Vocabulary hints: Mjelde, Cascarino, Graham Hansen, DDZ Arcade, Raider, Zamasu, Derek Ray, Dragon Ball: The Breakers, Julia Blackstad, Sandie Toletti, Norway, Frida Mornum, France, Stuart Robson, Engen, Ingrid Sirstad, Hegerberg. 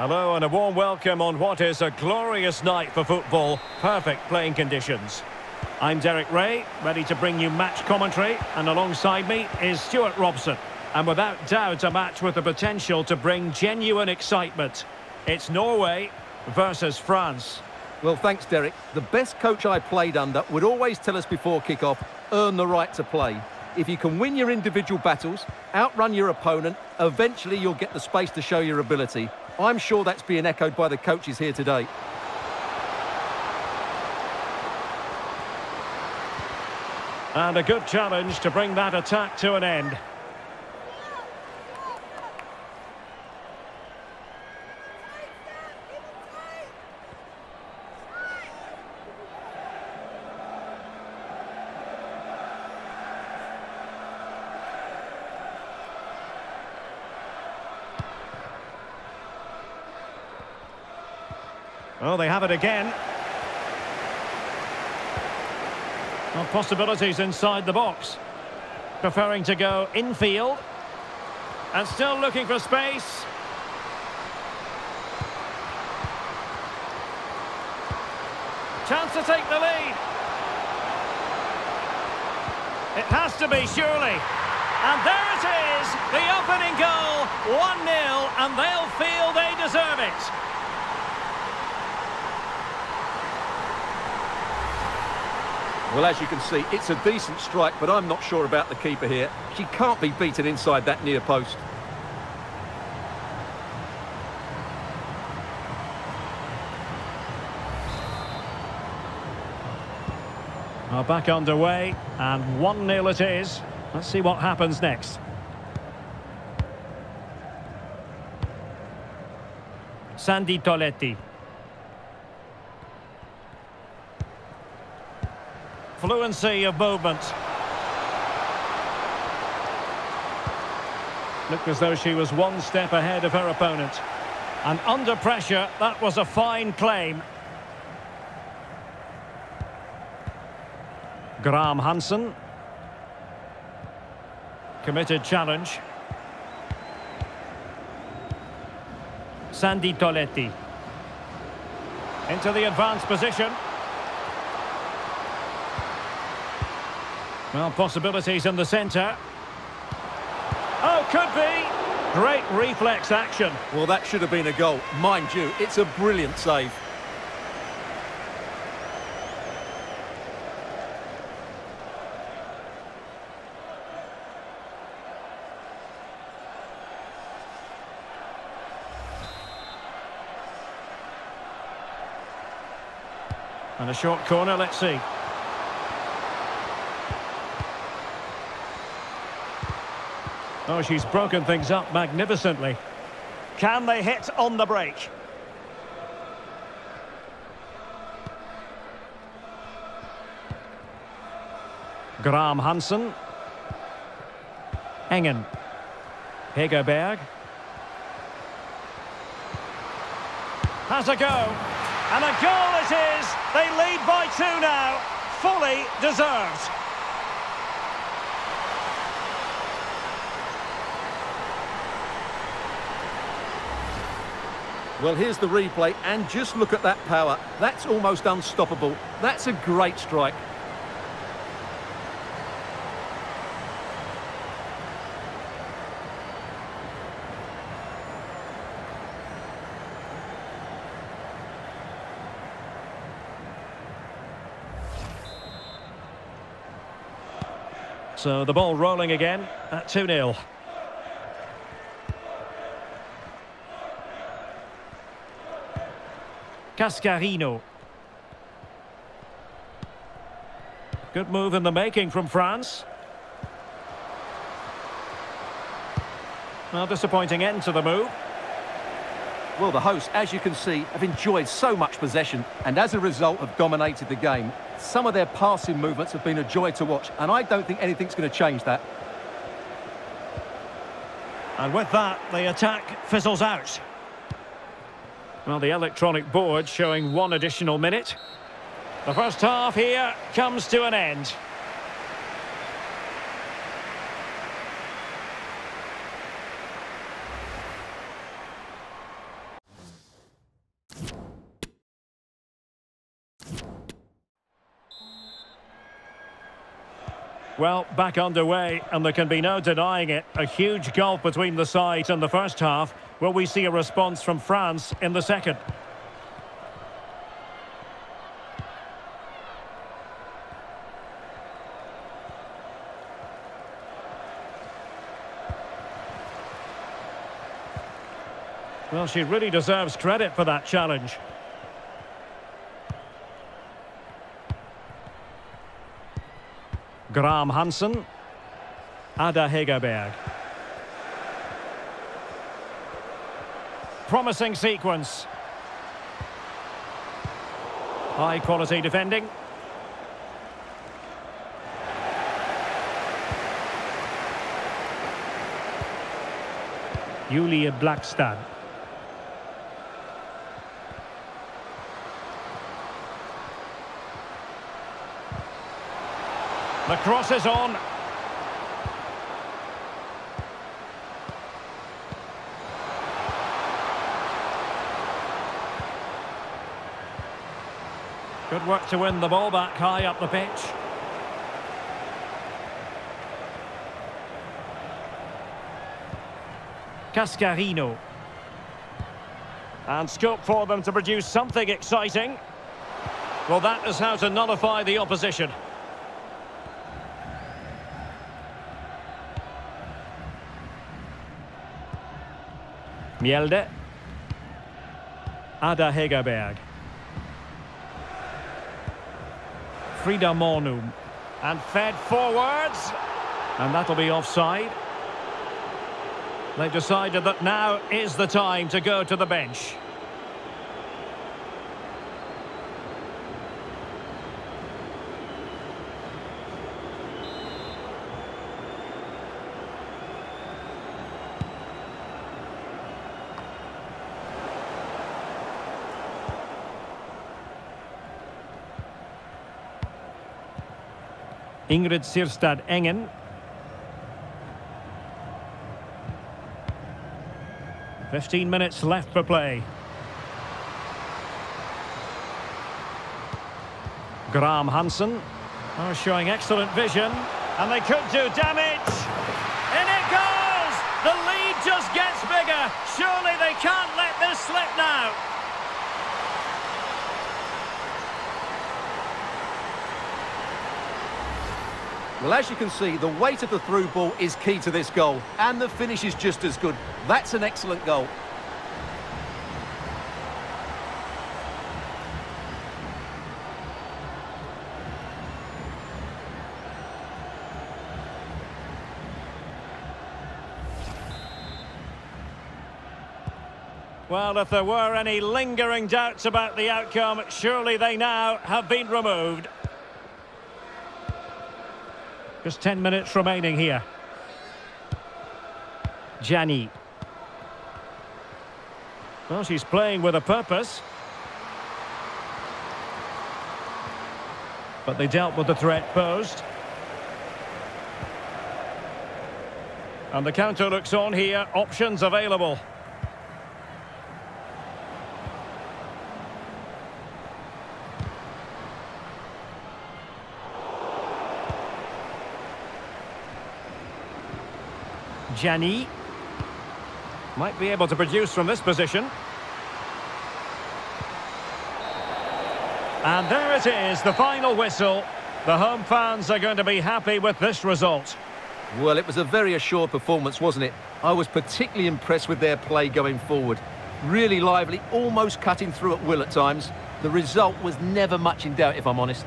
Hello and a warm welcome on what is a glorious night for football. Perfect playing conditions. I'm Derek Ray, ready to bring you match commentary, and alongside me is Stuart Robson. And without doubt, a match with the potential to bring genuine excitement. It's Norway versus France. Well, thanks, Derek. The best coach I played under would always tell us before kick-off, earn the right to play. If you can win your individual battles, outrun your opponent, eventually you'll get the space to show your ability. I'm sure that's being echoed by the coaches here today. And a good challenge to bring that attack to an end. Oh, they have it again. Well, possibilities inside the box. Preferring to go infield. And still looking for space. Chance to take the lead. It has to be, surely. And there it is, the opening goal. 1-0, and they'll feel they deserve it. Well, as you can see, it's a decent strike, but I'm not sure about the keeper here. She can't be beaten inside that near post. Well, back underway, and 1-0 it is. Let's see what happens next. Sandie Toletti. Fluency of movement. Looked as though she was one step ahead of her opponent. And under pressure, that was a fine claim. Graham Hansen. Committed challenge. Sandie Toletti. Into the advanced position. Well, possibilities in the centre. Oh, could be. Great reflex action. Well, that should have been a goal. Mind you, it's a brilliant save. And a short corner, let's see. Oh, she's broken things up magnificently. Can they hit on the break? Graham Hansen. Engen. Hegerberg. Has a go. And a goal it is. They lead by 2 now. Fully deserved. Well, here's the replay, and just look at that power. That's almost unstoppable. That's a great strike. So the ball rolling again at 2-0. Cascarino. Good move in the making from France. Well, disappointing end to the move. Well, the hosts, as you can see, have enjoyed so much possession and as a result have dominated the game. Some of their passing movements have been a joy to watch, and I don't think anything's going to change that. And with that, the attack fizzles out. Well, the electronic board showing 1 additional minute. The first half here comes to an end. Well, back underway, and there can be no denying it. A huge gulf between the sides in the first half. Will we see a response from France in the second? Well, she really deserves credit for that challenge. Graham Hansen. Ada Hegerberg. Promising sequence. High quality defending. Julia Blackstad. The cross is on. Good work to win the ball back high up the pitch. Cascarino. And scope for them to produce something exciting. Well, that is how to nullify the opposition. Mjelde. Ada Hegerberg. Frida Mornum. And fed forwards. And that'll be offside. They've decided that now is the time to go to the bench. Ingrid Sirstad Engen. fifteen minutes left for play. Graham Hansen are showing excellent vision, and they could do damage. In it goes! The lead just gets bigger. Surely they can't let this slip now. Well, as you can see, the weight of the through ball is key to this goal, and the finish is just as good. That's an excellent goal. Well, if there were any lingering doubts about the outcome, surely they now have been removed. Just 10 minutes remaining here. Gianni. Well, she's playing with a purpose. But they dealt with the threat posed. And the counter looks on here. Options available. Gianni might be able to produce from this position. And there it is, the final whistle. The home fans are going to be happy with this result. Well, it was a very assured performance, wasn't it? I was particularly impressed with their play going forward. Really lively, almost cutting through at will at times. The result was never much in doubt, if I'm honest.